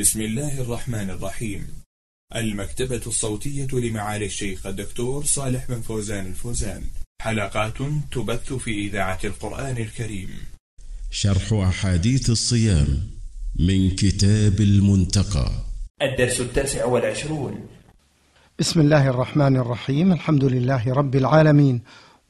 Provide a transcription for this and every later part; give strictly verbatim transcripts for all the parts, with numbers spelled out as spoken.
بسم الله الرحمن الرحيم. المكتبة الصوتية لمعالي الشيخ الدكتور صالح بن فوزان الفوزان، حلقات تبث في إذاعة القرآن الكريم. شرح أحاديث الصيام من كتاب المنتقى، الدرس التاسع والعشرون. بسم الله الرحمن الرحيم، الحمد لله رب العالمين،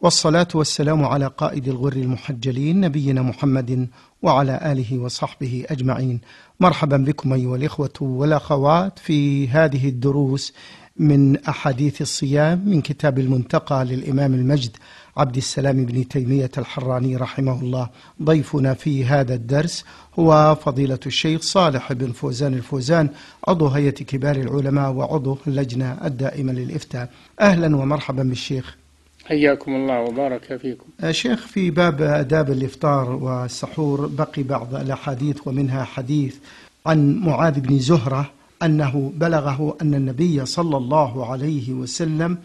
والصلاة والسلام على قائد الغر المحجلين نبينا محمد وعلى آله وصحبه أجمعين. مرحبا بكم أيها الإخوة والأخوات في هذه الدروس من أحاديث الصيام من كتاب المنتقى للإمام المجد عبد السلام بن تيمية الحراني رحمه الله. ضيفنا في هذا الدرس هو فضيلة الشيخ صالح بن فوزان الفوزان، عضو هيئة كبار العلماء وعضو اللجنة الدائمة للإفتاء. أهلا ومرحبا بالشيخ، حياكم الله وبارك فيكم. شيخ، في باب آداب الإفطار والسحور بقي بعض الأحاديث، ومنها حديث عن معاذ بن زهرة أنه بلغه أن النبي صلى الله عليه وسلم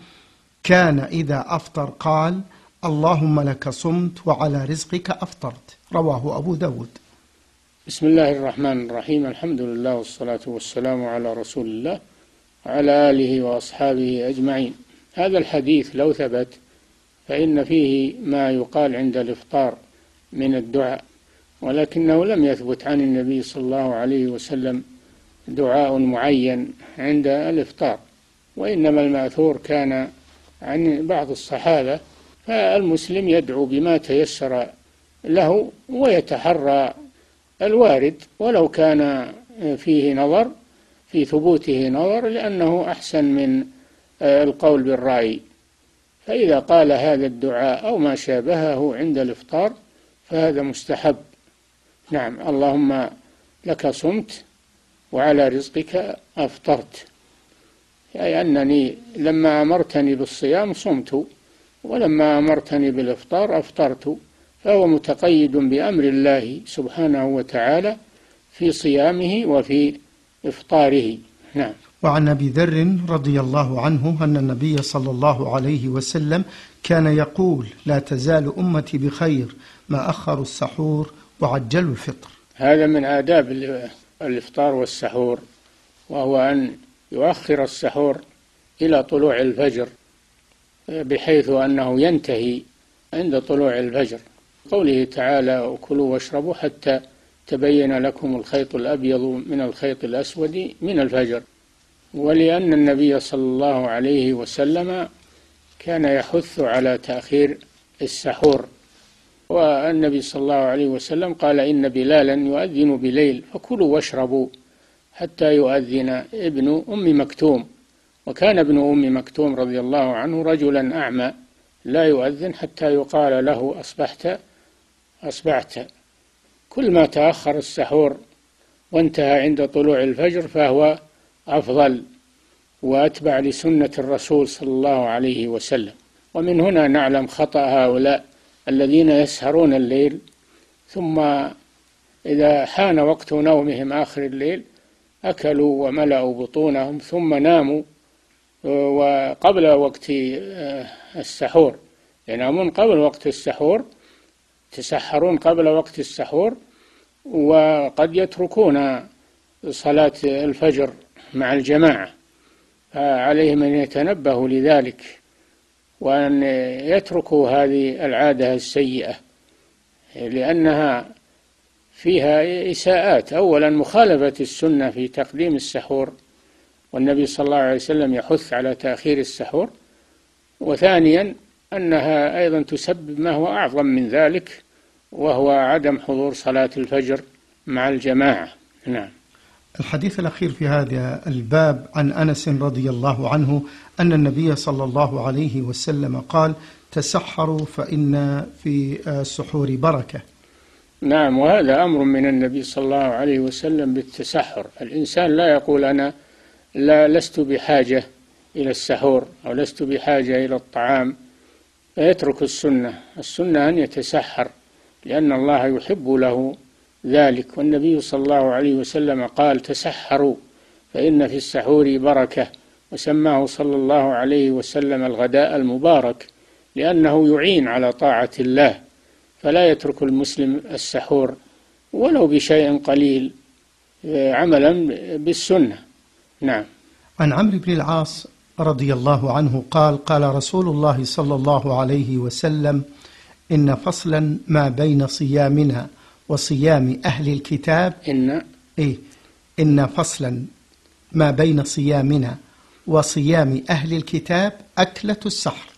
كان إذا أفطر قال: اللهم لك صمت وعلى رزقك أفطرت. رواه أبو داود. بسم الله الرحمن الرحيم، الحمد لله والصلاة والسلام على رسول الله وعلى آله وأصحابه أجمعين. هذا الحديث لو ثبت فإن فيه ما يقال عند الإفطار من الدعاء، ولكنه لم يثبت عن النبي صلى الله عليه وسلم دعاء معين عند الإفطار، وإنما المأثور كان عن بعض الصحابة. فالمسلم يدعو بما تيسر له ويتحرى الوارد، ولو كان فيه نظر في ثبوته نظر، لأنه أحسن من القول بالرأي. فإذا قال هذا الدعاء أو ما شابهه عند الإفطار فهذا مستحب. نعم، اللهم لك صمت وعلى رزقك أفطرت، أي أنني لما أمرتني بالصيام صمت، ولما أمرتني بالإفطار أفطرت. فهو متقيد بأمر الله سبحانه وتعالى في صيامه وفي إفطاره. نعم. وعن أبي ذر رضي الله عنه أن النبي صلى الله عليه وسلم كان يقول: لا تزال أمتي بخير ما أخروا السحور وعجلوا الفطر. هذا من آداب الإفطار والسحور، وهو أن يؤخر السحور إلى طلوع الفجر، بحيث أنه ينتهي عند طلوع الفجر. قوله تعالى: وكلوا واشربوا حتى تبين لكم الخيط الأبيض من الخيط الأسود من الفجر. ولأن النبي صلى الله عليه وسلم كان يحث على تأخير السحور، والنبي صلى الله عليه وسلم قال: إن بلالا يؤذن بليل فكلوا واشربوا حتى يؤذن ابن أم مكتوم. وكان ابن أم مكتوم رضي الله عنه رجلا أعمى لا يؤذن حتى يقال له: أصبحت أصبحت كل ما تأخر السحور وانتهى عند طلوع الفجر فهو أفضل وأتبع لسنة الرسول صلى الله عليه وسلم. ومن هنا نعلم خطأ هؤلاء الذين يسهرون الليل، ثم إذا حان وقت نومهم آخر الليل أكلوا وملأوا بطونهم ثم ناموا وقبل وقت السحور، ينامون قبل وقت السحور، تسحرون قبل وقت السحور، وقد يتركون صلاة الفجر مع الجماعة. فعليهم أن يتنبهوا لذلك وأن يتركوا هذه العادة السيئة، لأنها فيها إساءات. أولا مخالفة السنة في تقديم السحور، والنبي صلى الله عليه وسلم يحث على تأخير السحور. وثانيا أنها أيضا تسبب ما هو أعظم من ذلك، وهو عدم حضور صلاة الفجر مع الجماعة. نعم. الحديث الأخير في هذا الباب عن أنس رضي الله عنه أن النبي صلى الله عليه وسلم قال: تسحروا فإن في السحور بركة. نعم، وهذا أمر من النبي صلى الله عليه وسلم بالتسحر. الإنسان لا يقول أنا لا لست بحاجة إلى السحور أو لست بحاجة إلى الطعام فيترك السنة. السنة أن يتسحر، لأن الله يحب له ذلك. والنبي صلى الله عليه وسلم قال: تسحروا فإن في السحور بركة. وسماه صلى الله عليه وسلم الغداء المبارك، لأنه يعين على طاعة الله. فلا يترك المسلم السحور ولو بشيء قليل، عملا بالسنة. نعم. عن عمرو بن العاص رضي الله عنه قال: قال رسول الله صلى الله عليه وسلم: إن فصلا ما بين صيامنا وصيام أهل الكتاب إن إيه إن فصلا ما بين صيامنا وصيام أهل الكتاب أكلة السحر.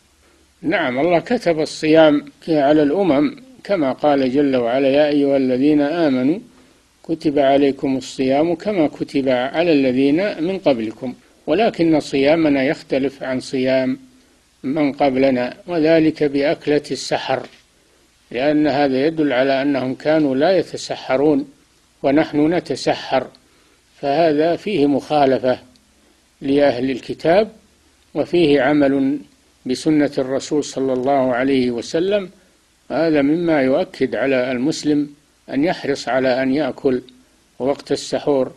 نعم، الله كتب الصيام على الأمم كما قال جل وعلا: يا أيها الذين آمنوا كتب عليكم الصيام كما كتب على الذين من قبلكم ولكن صيامنا يختلف عن صيام من قبلنا وذلك بأكلة السحر، لأن هذا يدل على أنهم كانوا لا يتسحرون ونحن نتسحر، فهذا فيه مخالفة لأهل الكتاب وفيه عمل بسنة الرسول صلى الله عليه وسلم. هذا مما يؤكد على المسلم أن يحرص على أن يأكل وقت السحور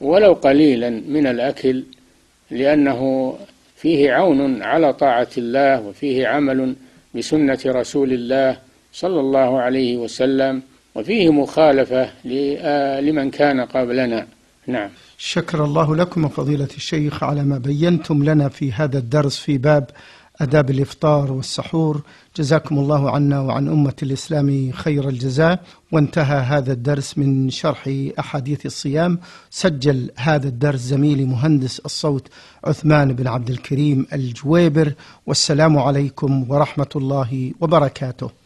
ولو قليلا من الأكل، لأنه فيه عون على طاعة الله وفيه عمل بسنة رسول الله صلى الله عليه وسلم وفيه مخالفة لمن كان قبلنا. نعم. شكر الله لكم فضيلة الشيخ على ما بينتم لنا في هذا الدرس في باب آداب الإفطار والسحور، جزاكم الله عنا وعن أمة الإسلام خير الجزاء. وانتهى هذا الدرس من شرح أحاديث الصيام. سجل هذا الدرس زميلي مهندس الصوت عثمان بن عبد الكريم الجويبر، والسلام عليكم ورحمة الله وبركاته.